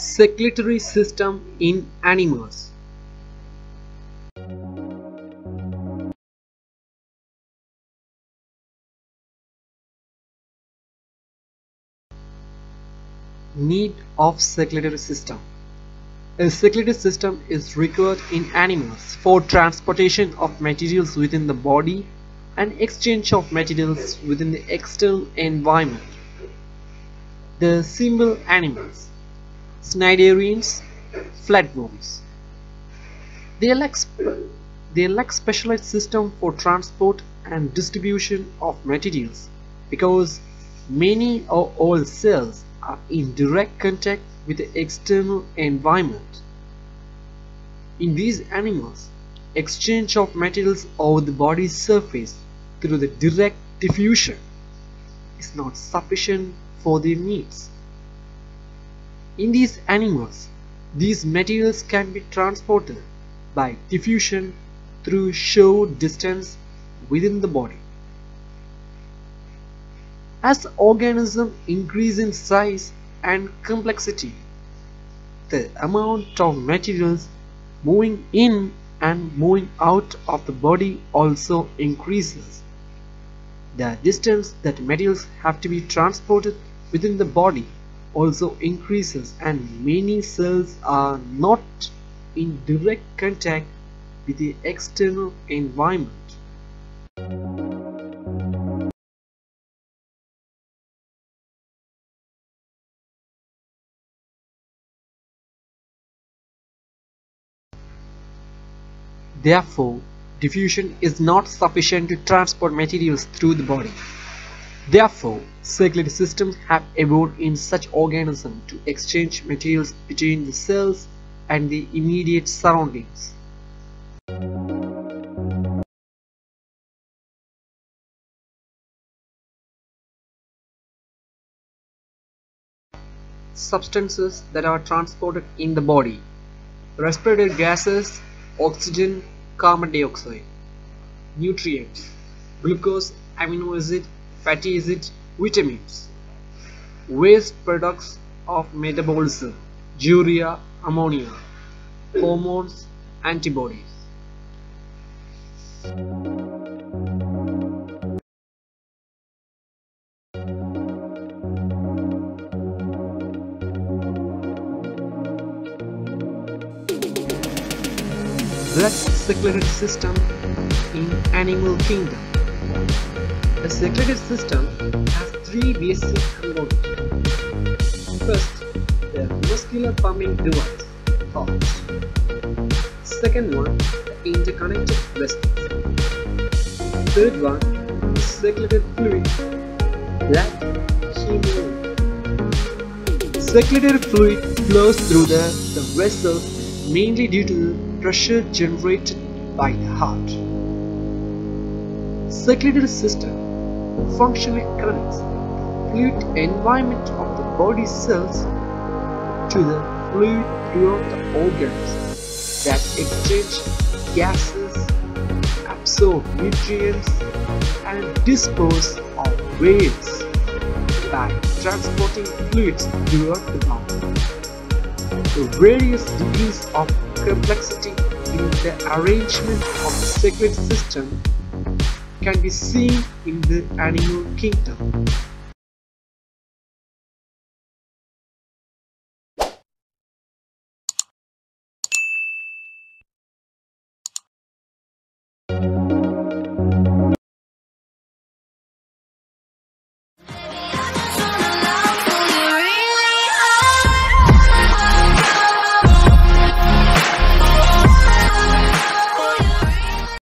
circulatory system in animals. Need of circulatory system. A circulatory system is required in animals for transportation of materials within the body and exchange of materials within the external environment. The simple animals, cnidarians, flatworms. They lack specialized system for transport and distribution of materials because many or all cells are in direct contact with the external environment. In these animals, exchange of materials over the body's surface through the direct diffusion is not sufficient for their needs. In these animals, these materials can be transported by diffusion through short distance within the body. As organisms increase in size and complexity, the amount of materials moving in and moving out of the body also increases. The distance that materials have to be transported within the body also increases, and many cells are not in direct contact with the external environment. Therefore, diffusion is not sufficient to transport materials through the body. Therefore, circulatory systems have evolved in such organisms to exchange materials between the cells and the immediate surroundings. Substances that are transported in the body: respiratory gases, oxygen, carbon dioxide, nutrients, glucose, amino acid, fatty acid, vitamins, waste products of metabolism, urea, ammonia, hormones, antibodies. Blood circulatory system in animal kingdom. The circulatory system has three basic components. First, the muscular pumping device, pumps. Second one, the interconnected vessels. Third one, the circulatory fluid, blood, hemoglobin. Circulatory fluid flows through the vessels mainly due to pressure generated by the heart. Circulatory system functionally connects the fluid environment of the body cells to the fluid throughout the organs that exchange gases, absorb nutrients, and dispose of waste by transporting fluids throughout the body. The various degrees of complexity in the arrangement of the circulatory system can be seen in the animal kingdom.